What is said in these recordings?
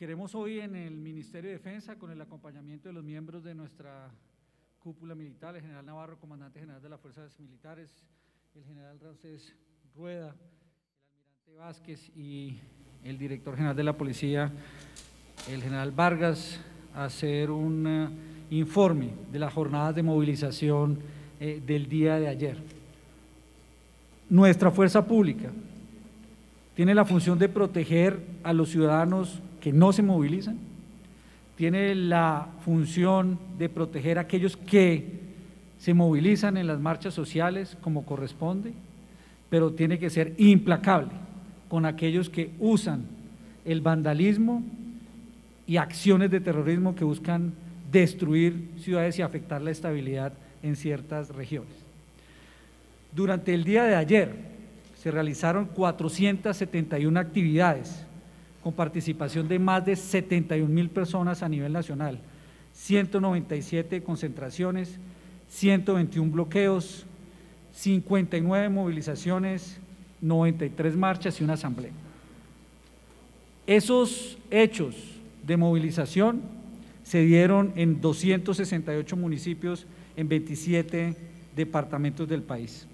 Queremos hoy en el Ministerio de Defensa, con el acompañamiento de los miembros de nuestra cúpula militar, el General Navarro, comandante general de las Fuerzas Militares, el General Ramsés Rueda, el Almirante Vázquez y el Director General de la Policía, el General Vargas, hacer un informe de las jornadas de movilización del día de ayer. Nuestra Fuerza Pública tiene la función de proteger a los ciudadanos que no se movilizan, tiene la función de proteger a aquellos que se movilizan en las marchas sociales como corresponde, pero tiene que ser implacable con aquellos que usan el vandalismo y acciones de terrorismo que buscan destruir ciudades y afectar la estabilidad en ciertas regiones. Durante el día de ayer se realizaron 471 actividades con participación de más de 71.000 personas a nivel nacional, 197 concentraciones, 121 bloqueos, 59 movilizaciones, 93 marchas y una asamblea. Esos hechos de movilización se dieron en 268 municipios, en 27 departamentos del país.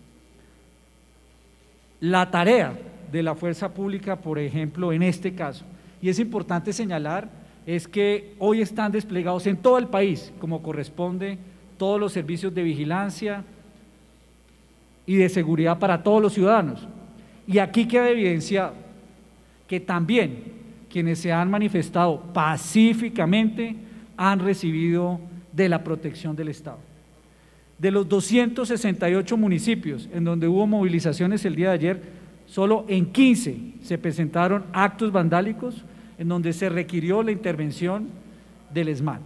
La tarea de la Fuerza Pública, por ejemplo, en este caso, y es importante señalar, es que hoy están desplegados en todo el país, como corresponde, todos los servicios de vigilancia y de seguridad para todos los ciudadanos. Y aquí queda evidenciado que también quienes se han manifestado pacíficamente han recibido de la protección del Estado. De los 268 municipios en donde hubo movilizaciones el día de ayer, solo en 15 se presentaron actos vandálicos en donde se requirió la intervención del ESMAD.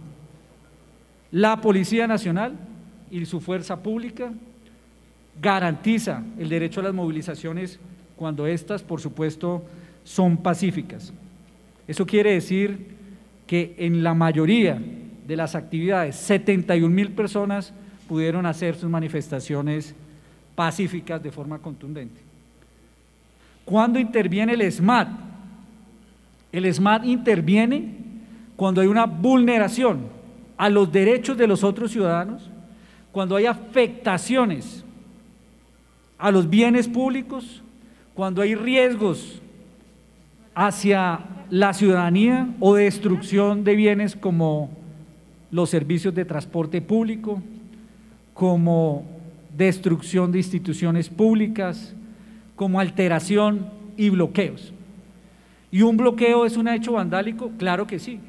La Policía Nacional y su Fuerza Pública garantiza el derecho a las movilizaciones cuando estas, por supuesto, son pacíficas. Eso quiere decir que en la mayoría de las actividades, 71.000 personas pudieron hacer sus manifestaciones pacíficas de forma contundente. ¿Cuándo interviene el ESMAD? El ESMAD interviene cuando hay una vulneración a los derechos de los otros ciudadanos, cuando hay afectaciones a los bienes públicos, cuando hay riesgos hacia la ciudadanía o destrucción de bienes como los servicios de transporte público, como destrucción de instituciones públicas, como alteración y bloqueos. ¿Y un bloqueo es un hecho vandálico? Claro que sí,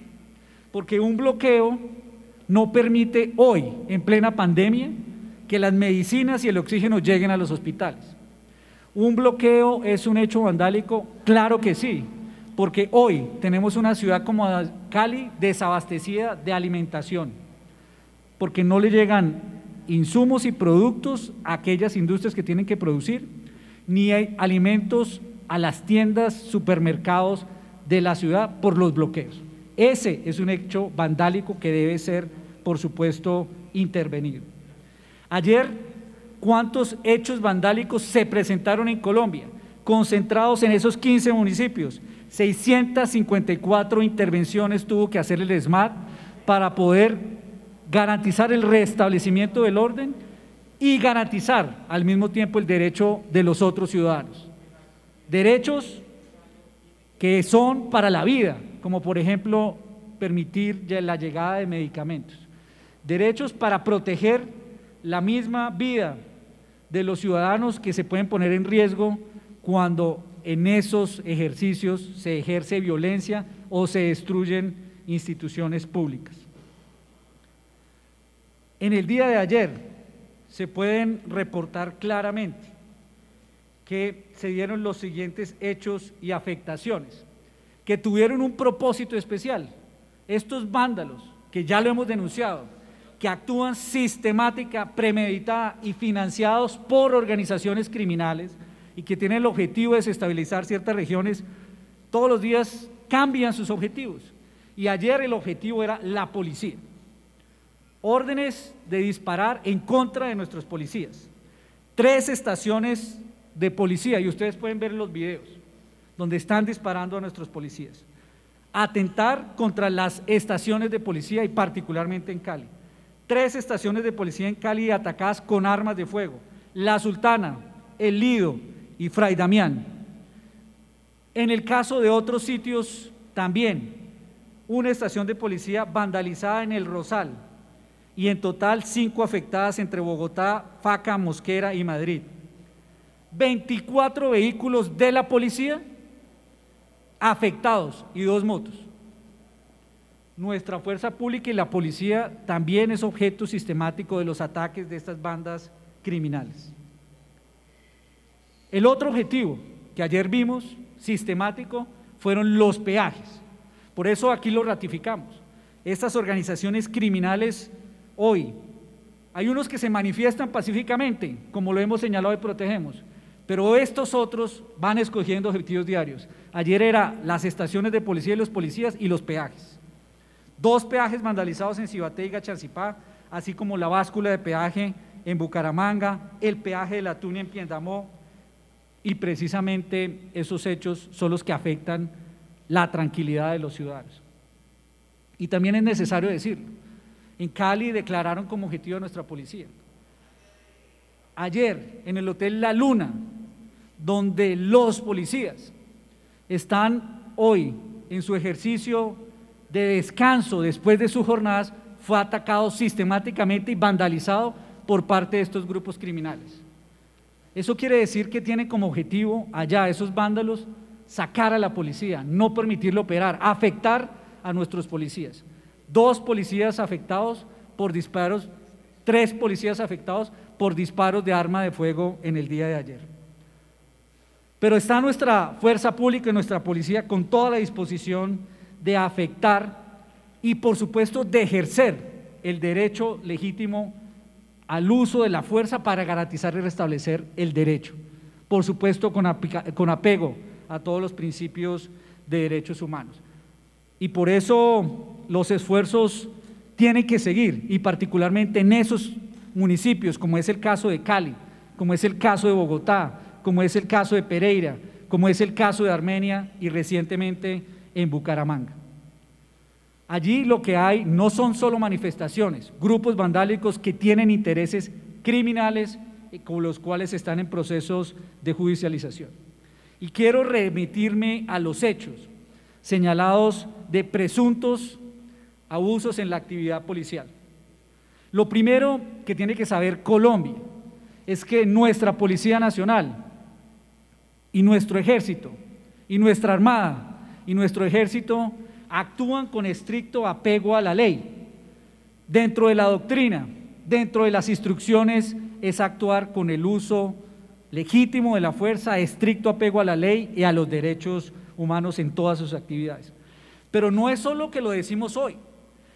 porque un bloqueo no permite hoy, en plena pandemia, que las medicinas y el oxígeno lleguen a los hospitales. ¿Un bloqueo es un hecho vandálico? Claro que sí, porque hoy tenemos una ciudad como Cali desabastecida de alimentación, porque no le llegan insumos y productos a aquellas industrias que tienen que producir, ni hay alimentos a las tiendas, supermercados de la ciudad por los bloqueos. Ese es un hecho vandálico que debe ser, por supuesto, intervenido. Ayer, ¿cuántos hechos vandálicos se presentaron en Colombia? Concentrados en esos 15 municipios, 654 intervenciones tuvo que hacer el ESMAD para poder garantizar el restablecimiento del orden y garantizar al mismo tiempo el derecho de los otros ciudadanos. Derechos que son para la vida, como por ejemplo permitir la llegada de medicamentos. Derechos para proteger la misma vida de los ciudadanos que se pueden poner en riesgo cuando en esos ejercicios se ejerce violencia o se destruyen instituciones públicas. En el día de ayer se pueden reportar claramente que se dieron los siguientes hechos y afectaciones, que tuvieron un propósito especial. Estos vándalos, que ya lo hemos denunciado, que actúan sistemática, premeditada y financiados por organizaciones criminales y que tienen el objetivo de desestabilizar ciertas regiones, todos los días cambian sus objetivos. Y ayer el objetivo era la policía. Órdenes de disparar en contra de nuestros policías, 3 estaciones de policía, y ustedes pueden ver los videos donde están disparando a nuestros policías. atentar contra las estaciones de policía y particularmente en Cali. 3 estaciones de policía en Cali atacadas con armas de fuego: La Sultana, El Lido y Fray Damián. En el caso de otros sitios también, una estación de policía vandalizada en El Rosal y en total 5 afectadas entre Bogotá, Facca, Mosquera y Madrid. 24 vehículos de la policía afectados y 2 motos. Nuestra fuerza pública y la policía también es objeto sistemático de los ataques de estas bandas criminales. El otro objetivo que ayer vimos sistemático fueron los peajes. Por eso aquí lo ratificamos. Estas organizaciones criminales hoy, hay unos que se manifiestan pacíficamente, como lo hemos señalado y protegemos, pero estos otros van escogiendo objetivos diarios. Ayer era las estaciones de policía y los policías y los peajes. 2 peajes vandalizados en Cibaté y Gachancipá, así como la báscula de peaje en Bucaramanga, el peaje de La Tuna en Piendamó, y precisamente esos hechos son los que afectan la tranquilidad de los ciudadanos. Y también es necesario decirlo, en Cali declararon como objetivo a nuestra policía. Ayer en el Hotel La Luna, donde los policías están hoy en su ejercicio de descanso después de sus jornadas, fue atacado sistemáticamente y vandalizado por parte de estos grupos criminales. Eso quiere decir que tienen como objetivo allá esos vándalos sacar a la policía, no permitirle operar, afectar a nuestros policías. 2 policías afectados por disparos, 3 policías afectados por disparos de arma de fuego en el día de ayer. Pero está nuestra fuerza pública y nuestra policía con toda la disposición de afectar y por supuesto de ejercer el derecho legítimo al uso de la fuerza para garantizar y restablecer el derecho, por supuesto con apego a todos los principios de derechos humanos. Y por eso los esfuerzos tienen que seguir, y particularmente en esos municipios, como es el caso de Cali, como es el caso de Bogotá, como es el caso de Pereira, como es el caso de Armenia y recientemente en Bucaramanga. Allí lo que hay no son solo manifestaciones, grupos vandálicos que tienen intereses criminales con los cuales están en procesos de judicialización. Y quiero remitirme a los hechos señalados de presuntos abusos en la actividad policial. Lo primero que tiene que saber Colombia es que nuestra Policía Nacional y nuestro Ejército y nuestra Armada y nuestro Ejército actúan con estricto apego a la ley. Dentro de la doctrina, dentro de las instrucciones, es actuar con el uso legítimo de la fuerza, estricto apego a la ley y a los derechos humanos en todas sus actividades. Pero no es solo que lo decimos hoy,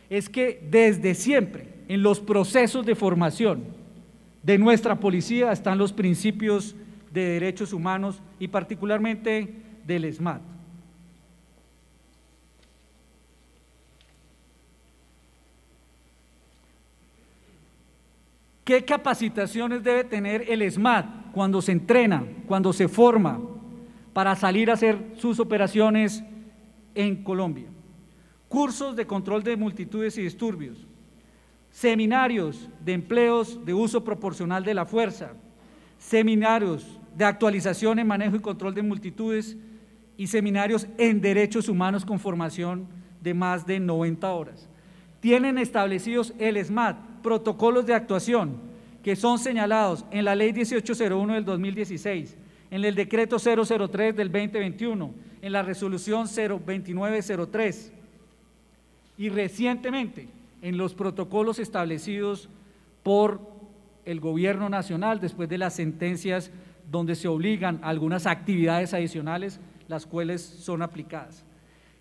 es que desde siempre en los procesos de formación de nuestra policía están los principios de derechos humanos y particularmente del ESMAD. ¿Qué capacitaciones debe tener el ESMAD cuando se entrena, cuando se forma para salir a hacer sus operaciones en Colombia? Cursos de control de multitudes y disturbios, seminarios de empleos de uso proporcional de la fuerza, seminarios de actualización en manejo y control de multitudes y seminarios en derechos humanos con formación de más de 90 horas. Tienen establecidos el ESMAD protocolos de actuación que son señalados en la Ley 1801 del 2016, en el Decreto 003 del 2021, en la Resolución 02903 y recientemente en los protocolos establecidos por el Gobierno Nacional después de las sentencias donde se obligan a algunas actividades adicionales, las cuales son aplicadas.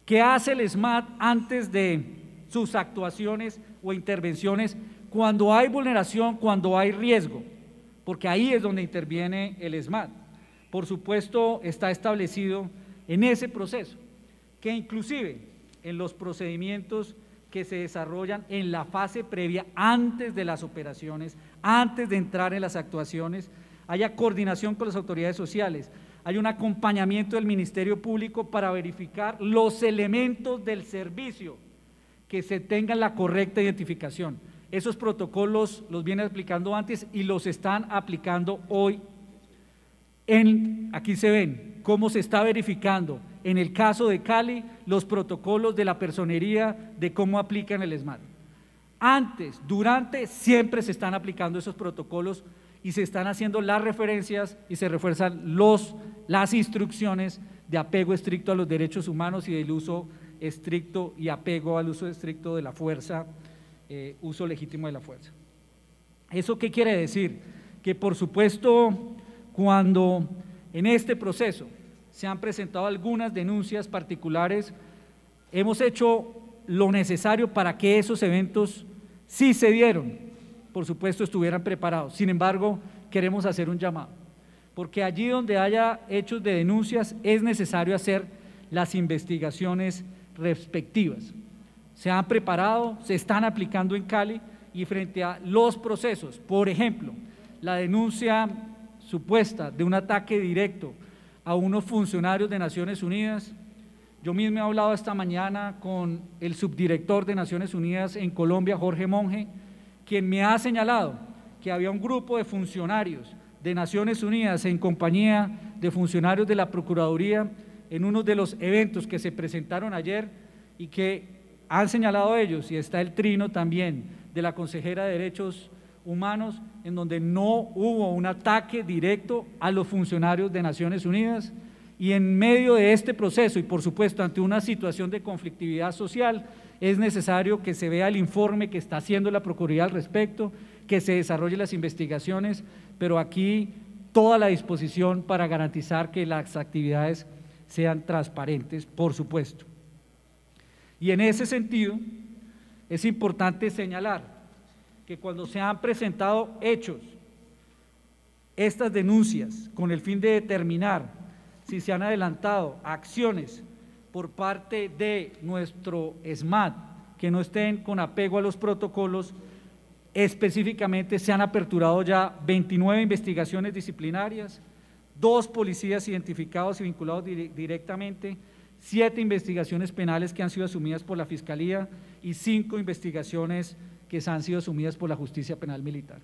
¿Qué hace el ESMAD antes de sus actuaciones o intervenciones cuando hay vulneración, cuando hay riesgo? Porque ahí es donde interviene el ESMAD. Por supuesto, está establecido en ese proceso, que inclusive en los procedimientos que se desarrollan en la fase previa, antes de las operaciones, antes de entrar en las actuaciones, haya coordinación con las autoridades sociales, hay un acompañamiento del Ministerio Público para verificar los elementos del servicio, que se tenga la correcta identificación. Esos protocolos los viene aplicando antes y los están aplicando hoy. Aquí se ven cómo se está verificando en el caso de Cali los protocolos de la personería de cómo aplican el ESMAD. Antes, durante, siempre se están aplicando esos protocolos y se están haciendo las referencias y se refuerzan las instrucciones de apego estricto a los derechos humanos y del uso estricto y apego al uso estricto de la fuerza, uso legítimo de la fuerza. ¿Eso qué quiere decir? Que por supuesto cuando en este proceso se han presentado algunas denuncias particulares, hemos hecho lo necesario para que esos eventos, si se dieron, por supuesto estuvieran preparados. Sin embargo, queremos hacer un llamado, porque allí donde haya hechos de denuncias es necesario hacer las investigaciones respectivas. Se han preparado, se están aplicando en Cali y frente a los procesos, por ejemplo, la denuncia supuesta de un ataque directo a unos funcionarios de Naciones Unidas. Yo mismo he hablado esta mañana con el subdirector de Naciones Unidas en Colombia, Jorge Monge, quien me ha señalado que había un grupo de funcionarios de Naciones Unidas en compañía de funcionarios de la Procuraduría en uno de los eventos que se presentaron ayer y que han señalado ellos, y está el trino también de la consejera de Derechos Humanos, en donde no hubo un ataque directo a los funcionarios de Naciones Unidas, y en medio de este proceso y por supuesto ante una situación de conflictividad social es necesario que se vea el informe que está haciendo la Procuraduría al respecto, que se desarrollen las investigaciones, pero aquí toda la disposición para garantizar que las actividades sean transparentes, por supuesto. Y en ese sentido, es importante señalar que cuando se han presentado hechos, estas denuncias, con el fin de determinar si se han adelantado acciones por parte de nuestro ESMAD, que no estén con apego a los protocolos, específicamente se han aperturado ya 29 investigaciones disciplinarias, 2 policías identificados y vinculados directamente, 7 investigaciones penales que han sido asumidas por la Fiscalía y 5 investigaciones que han sido asumidas por la Justicia Penal Militar.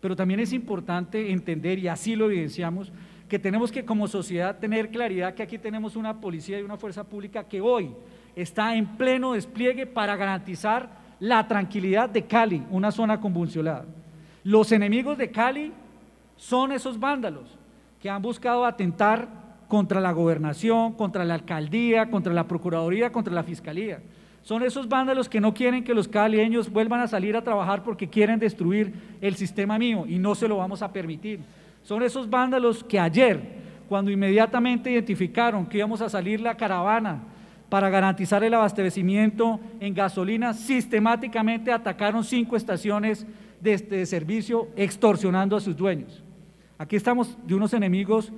Pero también es importante entender, y así lo evidenciamos, que tenemos que como sociedad tener claridad que aquí tenemos una policía y una fuerza pública que hoy está en pleno despliegue para garantizar la tranquilidad de Cali, una zona convulsionada. Los enemigos de Cali son esos vándalos que han buscado atentar contra la gobernación, contra la alcaldía, contra la Procuraduría, contra la Fiscalía. Son esos vándalos que no quieren que los caleños vuelvan a salir a trabajar porque quieren destruir el sistema mío y no se lo vamos a permitir. Son esos vándalos que ayer, cuando inmediatamente identificaron que íbamos a salir la caravana para garantizar el abastecimiento en gasolina, sistemáticamente atacaron 5 estaciones de este servicio extorsionando a sus dueños. Aquí estamos de unos enemigos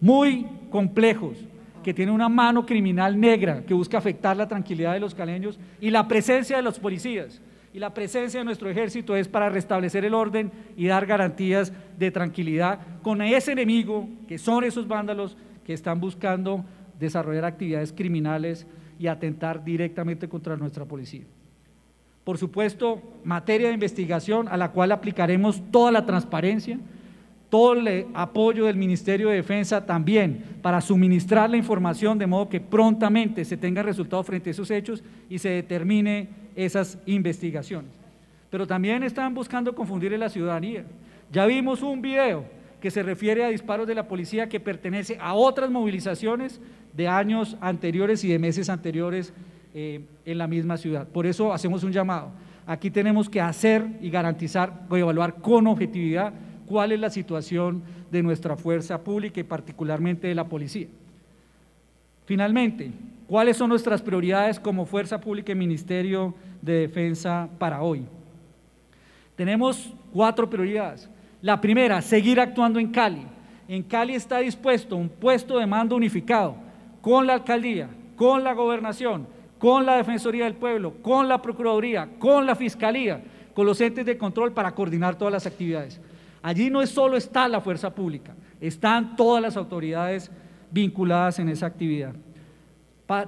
muy complejos, que tienen una mano criminal negra que busca afectar la tranquilidad de los caleños, y la presencia de los policías y la presencia de nuestro ejército es para restablecer el orden y dar garantías de tranquilidad con ese enemigo que son esos vándalos que están buscando desarrollar actividades criminales y atentar directamente contra nuestra policía. Por supuesto, materia de investigación a la cual aplicaremos toda la transparencia, todo el apoyo del Ministerio de Defensa también para suministrar la información de modo que prontamente se tenga resultado frente a esos hechos y se determine esas investigaciones. Pero también están buscando confundir a la ciudadanía. Ya vimos un video que se refiere a disparos de la policía que pertenece a otras movilizaciones de años anteriores y de meses anteriores en la misma ciudad. Por eso hacemos un llamado. Aquí tenemos que hacer y garantizar o evaluar con objetividad cuál es la situación de nuestra fuerza pública y particularmente de la policía. Finalmente, ¿cuáles son nuestras prioridades como fuerza pública y Ministerio de Defensa para hoy? Tenemos 4 prioridades. La primera, seguir actuando en Cali. En Cali está dispuesto un puesto de mando unificado con la alcaldía, con la gobernación, con la Defensoría del Pueblo, con la Procuraduría, con la Fiscalía, con los entes de control para coordinar todas las actividades. Allí no es solo está la fuerza pública, están todas las autoridades vinculadas en esa actividad.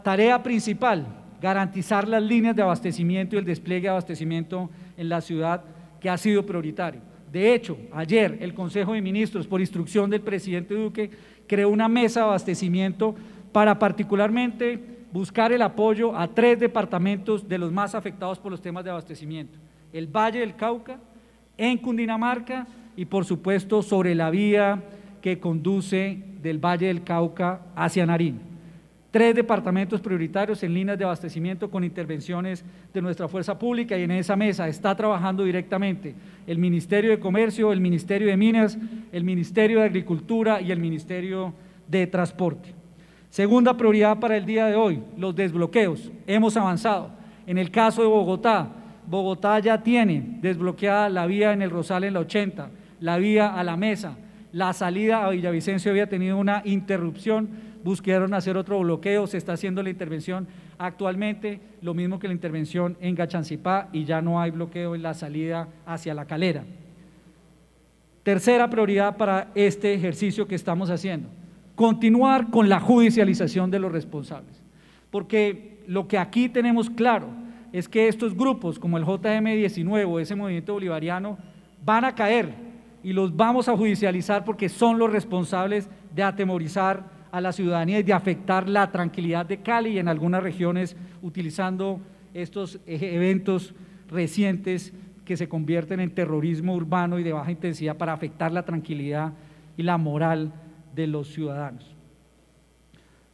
Tarea principal, garantizar las líneas de abastecimiento y el despliegue de abastecimiento en la ciudad, que ha sido prioritario. De hecho, ayer el Consejo de Ministros, por instrucción del presidente Duque, creó una mesa de abastecimiento para particularmente buscar el apoyo a 3 departamentos de los más afectados por los temas de abastecimiento: el Valle del Cauca, en Cundinamarca y por supuesto sobre la vía que conduce del Valle del Cauca hacia Nariño. 3 departamentos prioritarios en líneas de abastecimiento con intervenciones de nuestra fuerza pública, y en esa mesa está trabajando directamente el Ministerio de Comercio, el Ministerio de Minas, el Ministerio de Agricultura y el Ministerio de Transporte. Segunda prioridad para el día de hoy, los desbloqueos. Hemos avanzado. En el caso de Bogotá, Bogotá ya tiene desbloqueada la vía en el Rosal en la 80, la vía a La Mesa. La salida a Villavicencio había tenido una interrupción, buscaron hacer otro bloqueo, se está haciendo la intervención actualmente, lo mismo que la intervención en Gachancipá, y ya no hay bloqueo en la salida hacia La Calera. Tercera prioridad para este ejercicio que estamos haciendo, continuar con la judicialización de los responsables, porque lo que aquí tenemos claro es que estos grupos como el JM19 o ese movimiento bolivariano van a caer, y los vamos a judicializar porque son los responsables de atemorizar a la ciudadanía y de afectar la tranquilidad de Cali y en algunas regiones, utilizando estos eventos recientes que se convierten en terrorismo urbano y de baja intensidad para afectar la tranquilidad y la moral de los ciudadanos.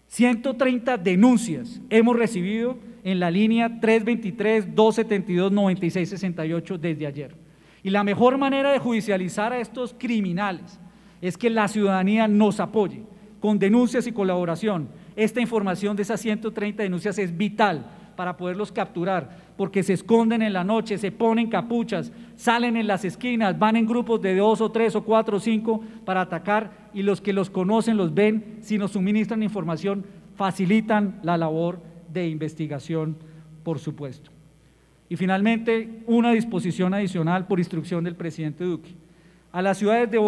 130 denuncias hemos recibido en la línea 323-272-9668 desde ayer. Y la mejor manera de judicializar a estos criminales es que la ciudadanía nos apoye con denuncias y colaboración. Esta información de esas 130 denuncias es vital para poderlos capturar, porque se esconden en la noche, se ponen capuchas, salen en las esquinas, van en grupos de 2 o 3 o 4 o 5 para atacar, y los que los conocen, los ven, si nos suministran información, facilitan la labor de investigación, por supuesto. Y finalmente, una disposición adicional por instrucción del presidente Duque. A las ciudades de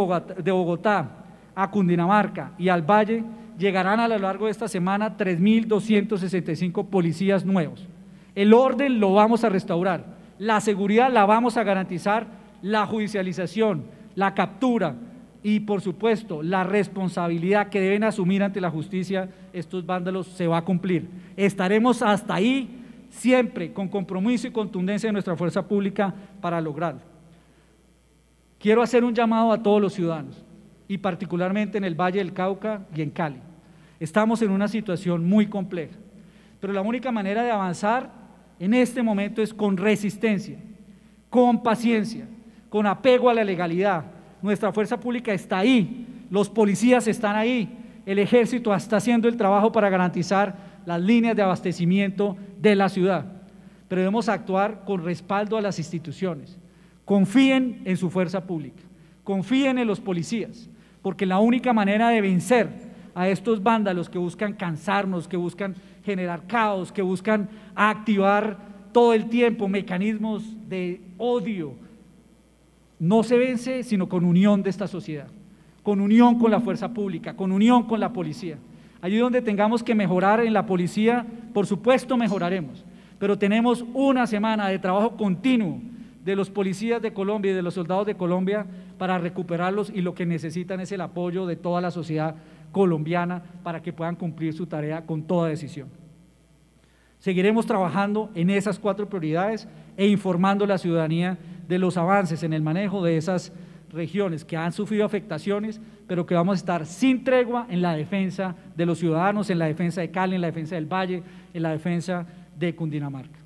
Bogotá, a Cundinamarca y al Valle llegarán a lo largo de esta semana 3.265 policías nuevos. El orden lo vamos a restaurar, la seguridad la vamos a garantizar, la judicialización, la captura y por supuesto la responsabilidad que deben asumir ante la justicia estos vándalos se va a cumplir. Estaremos hasta ahí siempre con compromiso y contundencia de nuestra fuerza pública para lograrlo. Quiero hacer un llamado a todos los ciudadanos, y particularmente en el Valle del Cauca y en Cali. Estamos en una situación muy compleja, pero la única manera de avanzar en este momento es con resistencia, con paciencia, con apego a la legalidad. Nuestra fuerza pública está ahí, los policías están ahí, el ejército está haciendo el trabajo para garantizar las líneas de abastecimiento de la ciudad, pero debemos actuar con respaldo a las instituciones. Confíen en su fuerza pública, confíen en los policías, porque la única manera de vencer a estos vándalos que buscan cansarnos, que buscan generar caos, que buscan activar todo el tiempo mecanismos de odio, no se vence sino con unión de esta sociedad, con unión con la fuerza pública, con unión con la policía. Allí donde tengamos que mejorar en la policía, por supuesto mejoraremos, pero tenemos una semana de trabajo continuo de los policías de Colombia y de los soldados de Colombia para recuperarlos, y lo que necesitan es el apoyo de toda la sociedad colombiana para que puedan cumplir su tarea con toda decisión. Seguiremos trabajando en esas 4 prioridades e informando a la ciudadanía de los avances en el manejo de esas regiones que han sufrido afectaciones, pero que vamos a estar sin tregua en la defensa de los ciudadanos, en la defensa de Cali, en la defensa del Valle, en la defensa de Cundinamarca.